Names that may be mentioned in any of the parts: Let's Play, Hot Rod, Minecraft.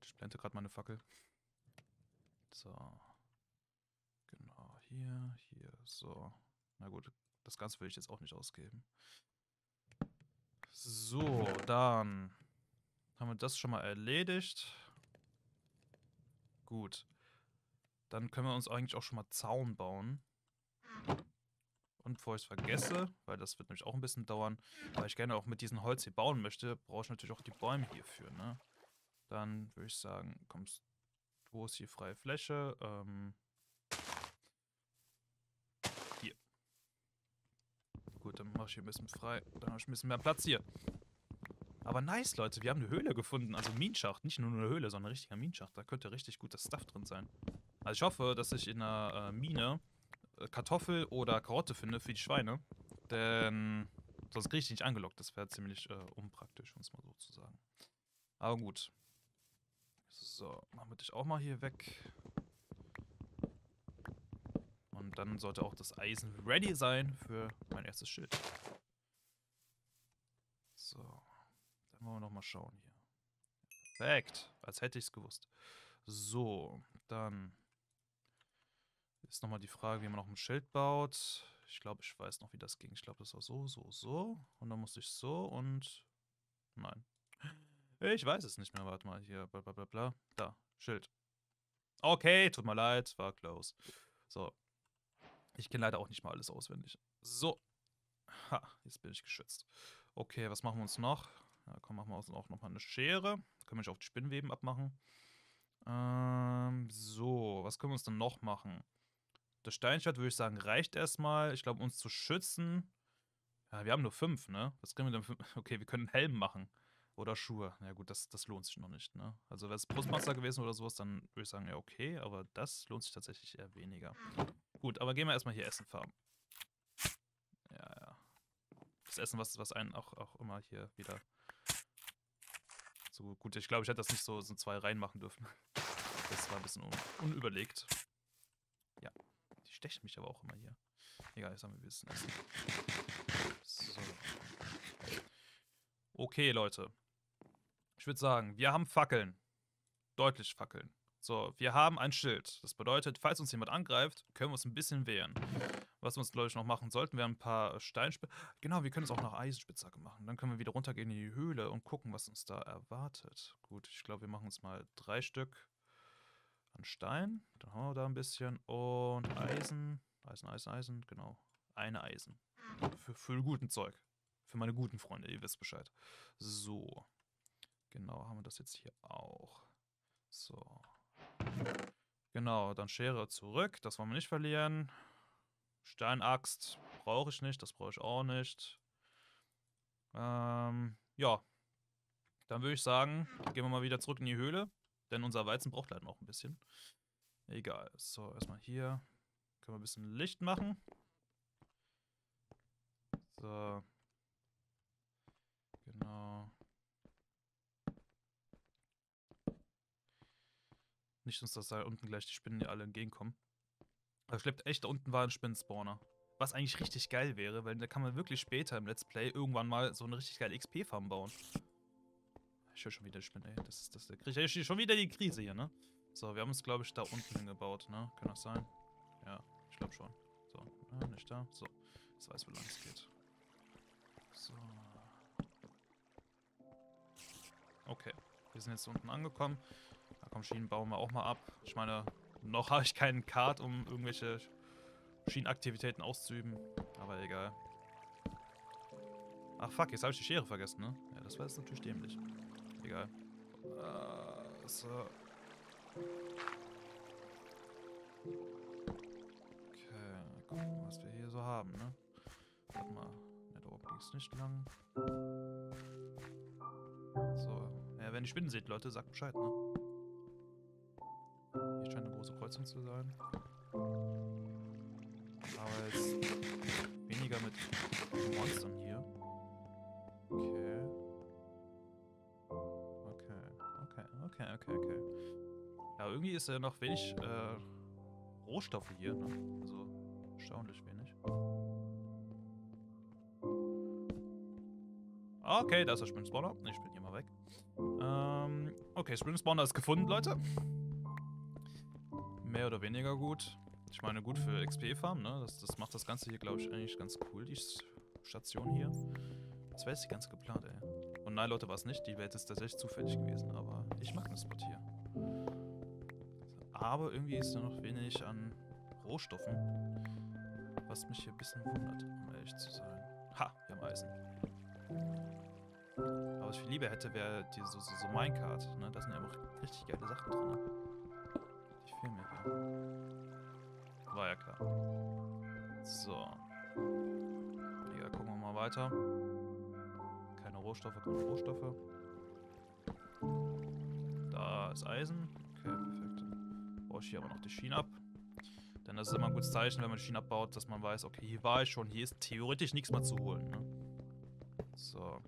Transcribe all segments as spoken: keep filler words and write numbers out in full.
Gut, ich blende gerade meine Fackel. So. Genau, hier, hier, so. Na gut, das Ganze will ich jetzt auch nicht ausgeben. So, dann haben wir das schon mal erledigt. Gut. Dann können wir uns eigentlich auch schon mal Zaun bauen. Und bevor ich es vergesse, weil das wird nämlich auch ein bisschen dauern, weil ich gerne auch mit diesem Holz hier bauen möchte, brauche ich natürlich auch die Bäume hierfür, ne? Dann würde ich sagen, kommst du, wo ist hier freie Fläche? Ähm, hier. Gut, dann mache ich hier ein bisschen frei. Dann habe ich ein bisschen mehr Platz hier. Aber nice, Leute, wir haben eine Höhle gefunden. Also Minenschacht. Nicht nur eine Höhle, sondern ein richtiger Minenschacht. Da könnte richtig gutes Stuff drin sein. Also ich hoffe, dass ich in einer äh, Mine Kartoffel oder Karotte finde für die Schweine. Denn sonst kriege ich die nicht angelockt. Das wäre ziemlich äh, unpraktisch, um es mal so zu sagen. Aber gut. So, machen wir dich auch mal hier weg. Und dann sollte auch das Eisen ready sein für mein erstes Schild. So. Dann wollen wir nochmal schauen hier. Perfekt. Als hätte ich es gewusst. So, dann ist nochmal die Frage, wie man noch ein Schild baut. Ich glaube, ich weiß noch, wie das ging. Ich glaube, das war so, so, so. Und dann musste ich so und... Nein. Ich weiß es nicht mehr. Warte mal, hier, bla bla bla bla. Da, Schild. Okay, tut mir leid, war close. So. Ich kenne leider auch nicht mal alles auswendig. So. Ha, jetzt bin ich geschützt. Okay, was machen wir uns noch? Ja, komm, machen wir uns auch nochmal eine Schere. Können wir nicht auch die Spinnweben abmachen. Ähm, so, was können wir uns denn noch machen? Das Steinschwert, würde ich sagen, reicht erstmal. Ich glaube, uns zu schützen. Ja, wir haben nur fünf, ne? Was kriegen wir denn? Für... Okay, wir können einen Helm machen. Oder Schuhe. Ja gut, das, das lohnt sich noch nicht, ne? Also wäre es Brustpanzer gewesen oder sowas, dann würde ich sagen, ja okay. Aber das lohnt sich tatsächlich eher weniger. Gut, aber gehen wir erstmal hier Essen farmen. Ja, ja. Das Essen, was, was einen auch, auch immer hier wieder... So gut, ich glaube, ich hätte das nicht so, so zwei Reihen machen dürfen. Das war ein bisschen un unüberlegt. Ja. Die stechen mich aber auch immer hier. Egal, jetzt haben wir ein bisschen Essen. So. Okay, Leute. Ich würde sagen, wir haben Fackeln. Deutlich Fackeln. So, wir haben ein Schild. Das bedeutet, falls uns jemand angreift, können wir uns ein bisschen wehren. Was wir uns, glaube ich, noch machen sollten, wir haben ein paar Steinspitzen. Genau, wir können es auch nach Eisenspitzhacke machen. Dann können wir wieder runtergehen in die Höhle und gucken, was uns da erwartet. Gut, ich glaube, wir machen uns mal drei Stück. An Stein, dann haben wir da ein bisschen und Eisen, Eisen, Eisen, Eisen, genau, eine Eisen. Für, für guten Zeug, für meine guten Freunde, ihr wisst Bescheid. So, genau, haben wir das jetzt hier auch. So, genau, dann Schere zurück, das wollen wir nicht verlieren. Steinaxt brauche ich nicht, das brauche ich auch nicht. Ähm, ja, dann würde ich sagen, gehen wir mal wieder zurück in die Höhle. Denn unser Weizen braucht leider noch ein bisschen. Egal. So, erstmal hier. Können wir ein bisschen Licht machen. So. Genau. Nicht, dass da unten gleich die Spinnen alle entgegenkommen. Aber ich glaube, echt da unten war ein Spinnenspawner. Was eigentlich richtig geil wäre, weil da kann man wirklich später im Let's Play irgendwann mal so eine richtig geile X P-Farm bauen. Ich höre schon wieder die Spinne, ey. Das ist das, der kriegt ich schon wieder die Krise hier, ne? So, wir haben uns, glaube ich, da unten hingebaut, ne? Kann das sein? Ja, ich glaube schon. So, ja, nicht da. So, jetzt weiß, wie lange es geht. So. Okay, wir sind jetzt unten angekommen. Da kommen Schienen, bauen wir auch mal ab. Ich meine, noch habe ich keinen Kart, um irgendwelche Schienenaktivitäten auszuüben. Aber egal. Ach fuck, jetzt habe ich die Schere vergessen, ne? Ja, das war jetzt natürlich dämlich. Egal. Uh, so. Okay, gucken, was wir hier so haben, ne? Warte mal. Ja, da oben ging es nicht lang. So. Ja, wenn ihr Spinnen seht, Leute, sagt Bescheid, ne? Hier scheint eine große Kreuzung zu sein. Aber jetzt weniger mit Monstern hier. Okay. Okay, okay, okay, okay, okay. Ja, irgendwie ist ja noch wenig äh, Rohstoffe hier, ne? Also, erstaunlich wenig. Okay, da ist der Spinnenspawner. Ich bin hier mal weg. Ähm, Okay, Spring Spawner ist gefunden, Leute. Mehr oder weniger gut. Ich meine, gut für X P-Farm, ne? Das, das macht das Ganze hier, glaube ich, eigentlich ganz cool, die Station hier. Das wäre jetzt die ganze geplant, ey. Und nein, Leute, war es nicht. Die wäre jetzt tatsächlich zufällig gewesen, aber ich mag den Spot hier. Aber irgendwie ist da noch wenig an Rohstoffen, was mich hier ein bisschen wundert, um ehrlich zu sein. Ha, wir haben Eisen. Aber was ich viel lieber hätte, wäre so, so, so Minecart, ne? Da sind ja immer richtig geile Sachen drin. Die fehlen mir hier. War ja klar. So. Ja, gucken wir mal weiter. Keine Rohstoffe, keine Rohstoffe. Da ist Eisen. Okay, perfekt. Baue ich hier aber noch die Schienen ab. Denn das ist immer ein gutes Zeichen, wenn man die Schienen abbaut, dass man weiß, okay, hier war ich schon, hier ist theoretisch nichts mehr zu holen. Ne? So.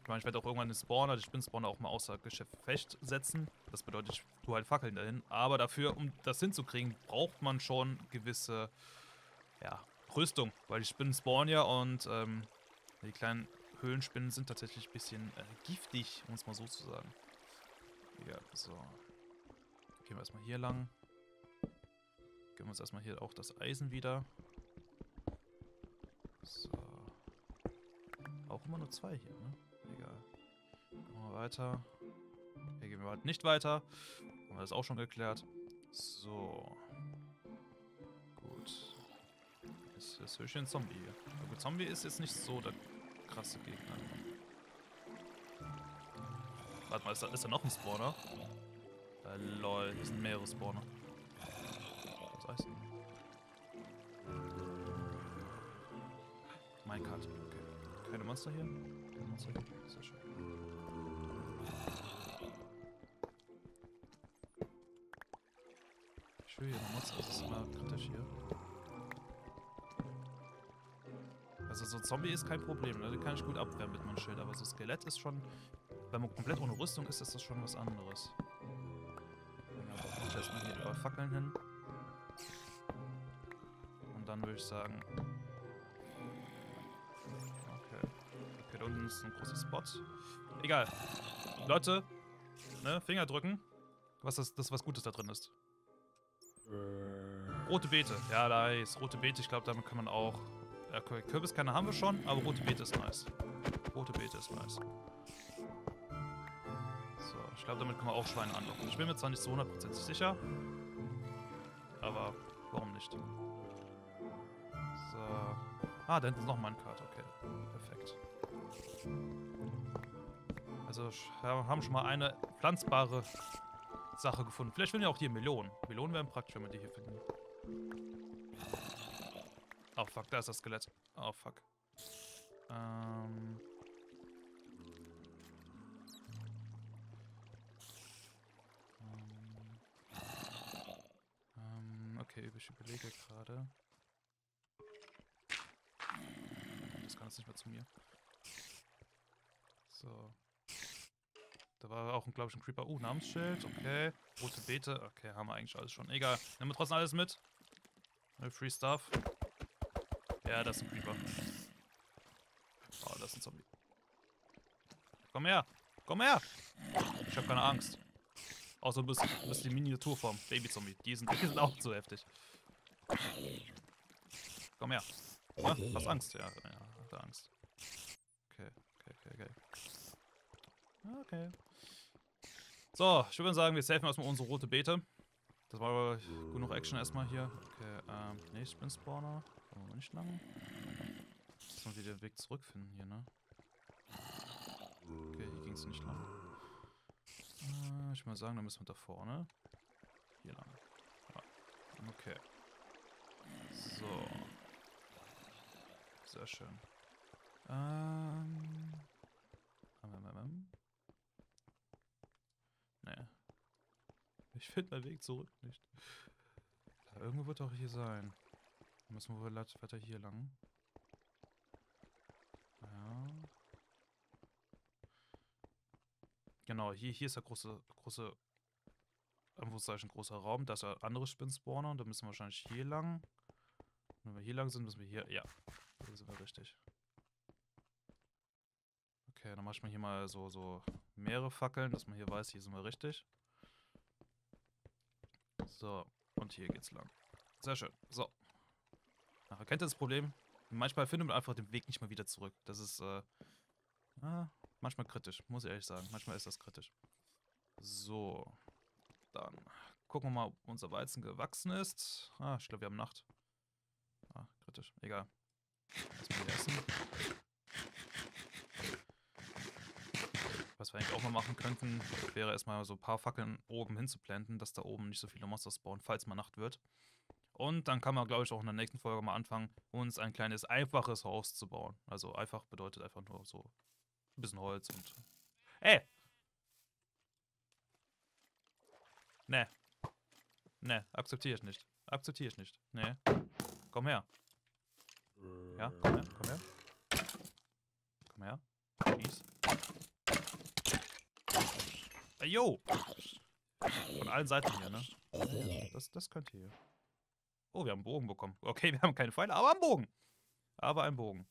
Ich meine, ich werde auch irgendwann den Spawner, den Spinnspawner auch mal außer Gefecht setzen. Das bedeutet, ich tue halt Fackeln dahin. Aber dafür, um das hinzukriegen, braucht man schon gewisse, ja, Rüstung. Weil die Spinnen spawnen ja und ähm, die kleinen Höhlenspinnen sind tatsächlich ein bisschen äh, giftig, um es mal so zu sagen. Ja, so. Gehen wir erstmal hier lang. Geben wir uns erstmal hier auch das Eisen wieder. So. Auch immer nur zwei hier, ne? Egal. Gehen wir weiter. Hier gehen wir halt nicht weiter. Haben wir das auch schon geklärt. So. Gut. Jetzt, jetzt höre ich den Zombie hier. Aber Zombie ist jetzt nicht so der krasse Gegner. Warte mal, ist da, ist da noch ein Spawner? Äh, lol, hier sind mehrere Spawner. Das Eisen. Minecart. Okay. Keine Monster hier? Keine Monster hier? Sehr schön. Ich will hier noch Monster, das ist immer kritisch hier. Also so ein Zombie ist kein Problem, ne? Den kann ich gut abwehren mit meinem Schild, aber so ein Skelett ist schon... Wenn man komplett ohne Rüstung ist, ist das schon was anderes. Dann brauche ich erstmal hier über Fackeln hin. Und dann würde ich sagen... Okay. Okay, da unten ist ein großer Spot. Egal. Leute, ne, Finger drücken. Was ist das, was Gutes da drin ist? Rote Beete. Ja, da ist rote Beete. Ich glaube, damit kann man auch... Ja, Kürbiskerne haben wir schon, aber rote Beete ist nice. Rote Beete ist nice. So, ich glaube, damit können wir auch Schweine anlocken. Ich bin mir zwar nicht so hundertprozentig sicher, aber warum nicht? So. Ah, da hinten ist noch mal ein Karte. Okay, perfekt. Also, wir haben schon mal eine pflanzbare Sache gefunden. Vielleicht finden wir auch hier Melonen. Melonen wären praktisch, wenn wir die hier finden. Oh fuck, da ist das Skelett. Oh fuck. Ähm... Okay, ich überlege gerade. Das kann jetzt nicht mehr zu mir. So. Da war auch, glaube ich, ein Creeper. Uh, Namensschild, okay. Rote Beete, okay, haben wir eigentlich alles schon. Egal, nehmen wir trotzdem alles mit. Free Stuff. Ja, das ist ein Creeper. Oh, das ist ein Zombie. Komm her, komm her! Ich habe keine Angst. Außer du bist, du bist die Miniaturform. Baby-Zombie. Die sind, die sind auch zu heftig. Komm her. Ah, hast Angst? Ja, ja, hat Angst. Okay, okay, okay, okay. Okay. So, ich würde sagen, wir safen erstmal unsere rote Beete. Das war aber genug Action erstmal hier. Okay, ähm, nee, Spin-Spawner. Wollen wir nicht lang. Müssen wir wieder den Weg zurückfinden hier, ne? Okay, hier ging es nicht lang. Ich würde mal sagen, dann müssen wir da vorne. Hier lang. Ja. Okay. So. Sehr schön. Ähm. Ne. Ich finde meinen Weg zurück nicht. Da irgendwo wird doch hier sein. Dann müssen wir weiter hier lang. Ja. Genau, hier, hier ist der große, große, Anführungszeichen, großer Raum. Da ist der andere Spinnspawner. Da müssen wir wahrscheinlich hier lang. Wenn wir hier lang sind, müssen wir hier, ja, da sind wir richtig. Okay, dann mach ich mal hier mal so, so mehrere Fackeln, dass man hier weiß, hier sind wir richtig. So, und hier geht's lang. Sehr schön. So. Nachher kennt ihr das Problem? Manchmal findet man einfach den Weg nicht mehr wieder zurück. Das ist äh, ah, manchmal kritisch, muss ich ehrlich sagen. Manchmal ist das kritisch. So. Dann gucken wir mal, ob unser Weizen gewachsen ist. Ah, ich glaube, wir haben Nacht. Ah, kritisch. Egal. Erstmal hier essen. Was wir eigentlich auch mal machen könnten, wäre erstmal so ein paar Fackeln oben hinzublenden, dass da oben nicht so viele Monster spawnen, falls mal Nacht wird. Und dann kann man, glaube ich, auch in der nächsten Folge mal anfangen, uns ein kleines, einfaches Haus zu bauen. Also einfach bedeutet einfach nur so ein bisschen Holz und... Ey! Ne. Ne, akzeptiere ich nicht. Akzeptiere ich nicht. Ne. Komm her. Ja, komm her, komm her. Komm her. Peace. Jo! Von allen Seiten hier, ne? Das, das könnt ihr hier. Oh, wir haben einen Bogen bekommen. Okay, wir haben keine Pfeile, aber einen Bogen. Aber einen Bogen.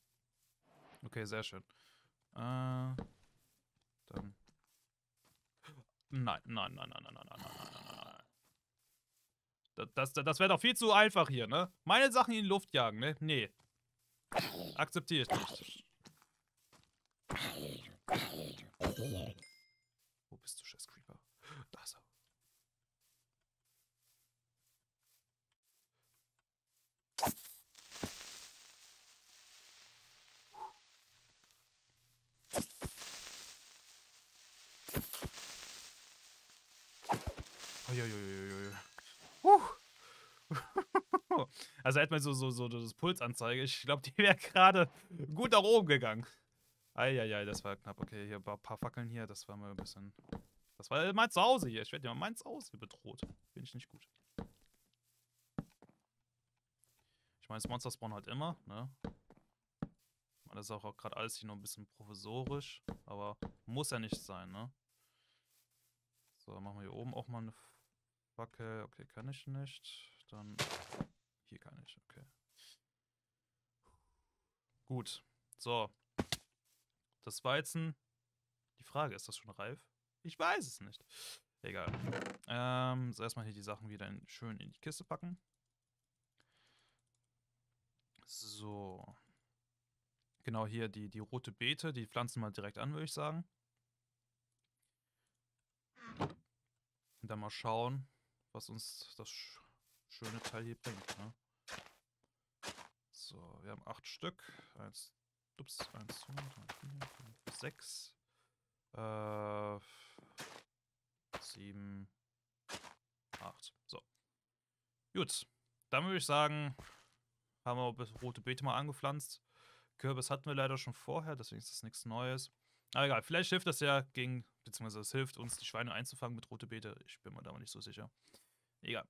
Okay, sehr schön. Äh, dann. Nein, nein, nein, nein, nein, nein, nein, nein, nein. Das, das, das wäre doch viel zu einfach hier, ne? Meine Sachen in die Luft jagen, ne? Nee. Akzeptiere ich nicht. Wo bist du, Scheiß Creeper? Da ist er. Also hätte man so, so, so das Pulsanzeige. Ich glaube, die wäre gerade gut nach oben gegangen. Eieiei, das war knapp. Okay, hier ein paar Fackeln hier. Das war mal ein bisschen... Das war mein Zuhause hier. Ich werde ja mein Zuhause bedroht. Finde ich nicht gut. Ich meine, das Monster spawnen halt immer, ne? Das ist auch gerade alles hier noch ein bisschen provisorisch. Aber muss ja nicht sein, ne? So, machen wir hier oben auch mal eine Fackel. Okay, kann ich nicht. Dann... Hier kann ich, okay. Gut, so. Das Weizen. Die Frage, ist das schon reif? Ich weiß es nicht. Egal. Ähm, so erstmal hier die Sachen wieder in, schön in die Kiste packen. So. Genau hier die, die rote Beete, die pflanzen mal direkt an, würde ich sagen. Und dann mal schauen, was uns das schöne Teil hier bringt, ne? So, wir haben acht Stück. Eins, ups, eins, zwei, drei, vier, fünf, sechs, äh, sieben, acht. So. Gut. Dann würde ich sagen, haben wir rote Beete mal angepflanzt. Kürbis hatten wir leider schon vorher, deswegen ist das nichts Neues. Aber egal, vielleicht hilft das ja gegen, beziehungsweise es hilft uns, die Schweine einzufangen mit rote Beete. Ich bin mir da mal nicht so sicher. Egal.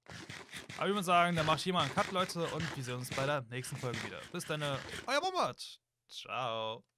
Aber ich würde sagen, dann mache ich hier mal einen Cut, Leute, und wir sehen uns bei der nächsten Folge wieder. Bis dann, euer Bombard. Ciao.